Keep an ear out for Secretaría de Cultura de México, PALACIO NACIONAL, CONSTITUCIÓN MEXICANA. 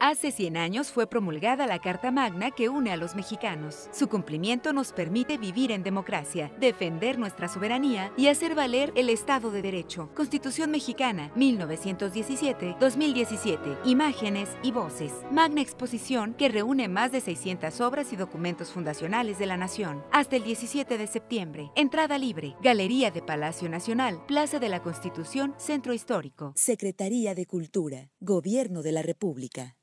Hace 100 años fue promulgada la Carta Magna que une a los mexicanos. Su cumplimiento nos permite vivir en democracia, defender nuestra soberanía y hacer valer el Estado de Derecho. Constitución Mexicana, 1917-2017, imágenes y voces. Magna exposición que reúne más de 600 obras y documentos fundacionales de la nación. Hasta el 17 de septiembre. Entrada libre. Galería de Palacio Nacional, Plaza de la Constitución, Centro Histórico. Secretaría de Cultura, Gobierno de la República.